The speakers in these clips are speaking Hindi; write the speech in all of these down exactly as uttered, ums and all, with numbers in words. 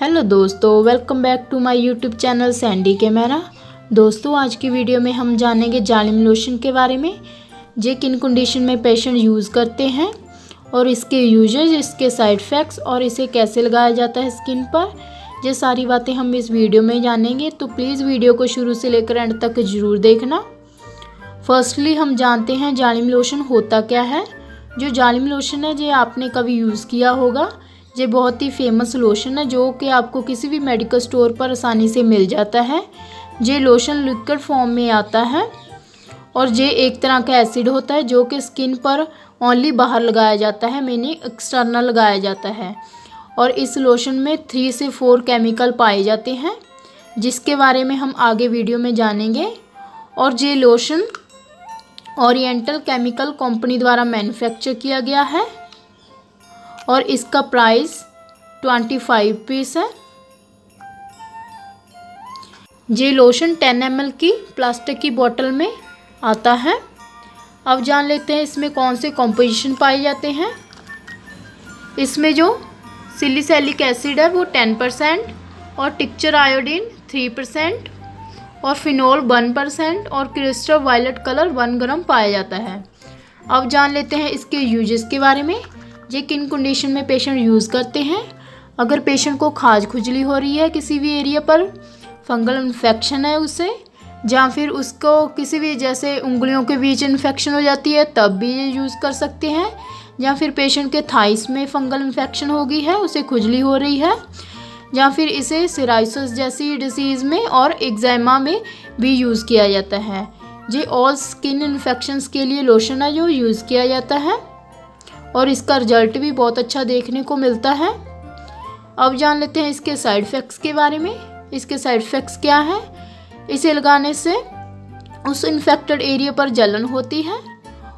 हेलो दोस्तों, welcome back to my YouTube channel Sandy camera. दोस्तों, आज की वीडियो में हम जानेंगे जालिम लोशन के बारे में, जो किन कंडीशन में पेशेंट यूज़ करते हैं और इसके यूजेज, इसके साइड इफ़ेक्ट्स और इसे कैसे लगाया जाता है स्किन पर, ये सारी बातें हम इस वीडियो में जानेंगे। तो प्लीज़ वीडियो को शुरू से लेकर एंड तक ज़रूर देखना। फर्स्टली हम जानते हैं जालिम लोशन होता क्या है। जो जालिम लोशन है जो आपने कभी यूज़ किया होगा, ये बहुत ही फेमस लोशन है जो कि आपको किसी भी मेडिकल स्टोर पर आसानी से मिल जाता है। ये लोशन लिक्विड फॉर्म में आता है और ये एक तरह का एसिड होता है जो कि स्किन पर ओनली बाहर लगाया जाता है, मैंने एक्सटर्नल लगाया जाता है। और इस लोशन में थ्री से फोर केमिकल पाए जाते हैं, जिसके बारे में हम आगे वीडियो में जानेंगे। और ये लोशन ओरिएंटल केमिकल कंपनी द्वारा मैन्युफैक्चर किया गया है और इसका प्राइस ट्वेंटी फाइव पीस है। ये लोशन टेन एम एल की प्लास्टिक की बोतल में आता है। अब जान लेते हैं इसमें कौन से कॉम्पोजिशन पाए जाते हैं। इसमें जो सैलिसिलिक एसिड है वो टेन परसेंट और टिक्चर आयोडीन थ्री परसेंट और फिनोल वन परसेंट और crystal violet colour one gram पाया जाता है। अब जान लेते हैं इसके यूजेस के बारे में, ये किन कंडीशन में पेशेंट यूज़ करते हैं। अगर पेशेंट को खाज खुजली हो रही है, किसी भी एरिया पर फंगल इन्फेक्शन है उसे, या फिर उसको किसी भी जैसे उंगलियों के बीच इन्फेक्शन हो जाती है, तब भी ये यूज़ कर सकते हैं। या फिर पेशेंट के थाइस में फंगल इन्फेक्शन हो गई है, उसे खुजली हो रही है, या फिर इसे सिराइसिस जैसी डिसीज़ में और एक्जामा में भी यूज़ किया जाता है। ये ऑल स्किन इन्फेक्शंस के लिए लोशन है जो यूज़ किया जाता है और इसका रिजल्ट भी बहुत अच्छा देखने को मिलता है। अब जान लेते हैं इसके साइड इफ़ेक्ट्स के बारे में। इसके साइड इफ़ेक्ट्स क्या हैं? इसे लगाने से उस इन्फेक्टेड एरिया पर जलन होती है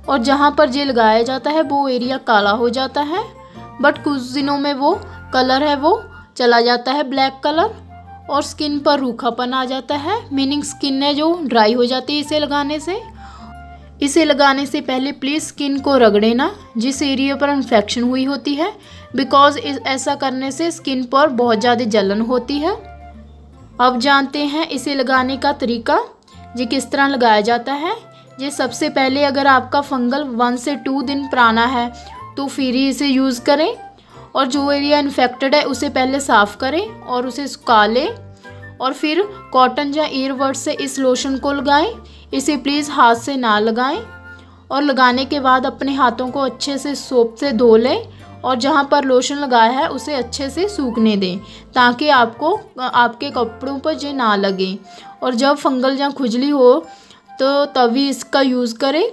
और जहां पर ये लगाया जाता है वो एरिया काला हो जाता है, बट कुछ दिनों में वो कलर है वो चला जाता है ब्लैक कलर और स्किन पर रूखापन आ जाता है, मीनिंग स्किन है जो ड्राई हो जाती है इसे लगाने से। इसे लगाने से पहले प्लीज़ स्किन को रगड़े ना जिस एरिया पर इन्फेक्शन हुई होती है, बिकॉज़ ऐसा करने से स्किन पर बहुत ज़्यादा जलन होती है। अब जानते हैं इसे लगाने का तरीका, ये किस तरह लगाया जाता है। ये सबसे पहले अगर आपका फंगल वन से टू दिन पुराना है तो फिर ही इसे यूज़ करें और जो एरिया इन्फेक्टेड है उसे पहले साफ़ करें और उसे सुखा लें और फिर कॉटन या ईयरबड से इस लोशन को लगाएं। इसे प्लीज़ हाथ से ना लगाएं और लगाने के बाद अपने हाथों को अच्छे से सोप से धो लें और जहां पर लोशन लगाया है उसे अच्छे से सूखने दें ताकि आपको आपके कपड़ों पर ये ना लगे। और जब फंगल या खुजली हो तो तभी इसका यूज़ करें।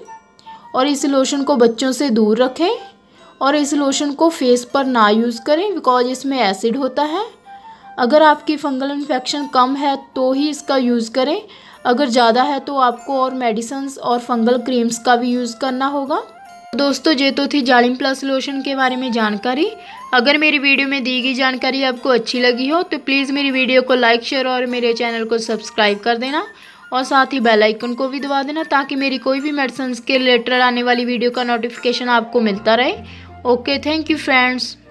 और इस लोशन को बच्चों से दूर रखें और इस लोशन को फेस पर ना यूज़ करें, बिकॉज इसमें एसिड होता है। अगर आपकी फंगल इन्फेक्शन कम है तो ही इसका यूज़ करें, अगर ज़्यादा है तो आपको और मेडिसिन्स और फंगल क्रीम्स का भी यूज़ करना होगा। दोस्तों, ये तो थी जालिम प्लस लोशन के बारे में जानकारी। अगर मेरी वीडियो में दी गई जानकारी आपको अच्छी लगी हो तो प्लीज़ मेरी वीडियो को लाइक, शेयर और मेरे चैनल को सब्सक्राइब कर देना और साथ ही बेल आइकन को भी दबा देना ताकि मेरी कोई भी मेडिसिन्स के रिलेटेड आने वाली वीडियो का नोटिफिकेशन आपको मिलता रहे। Okay, thank you friends.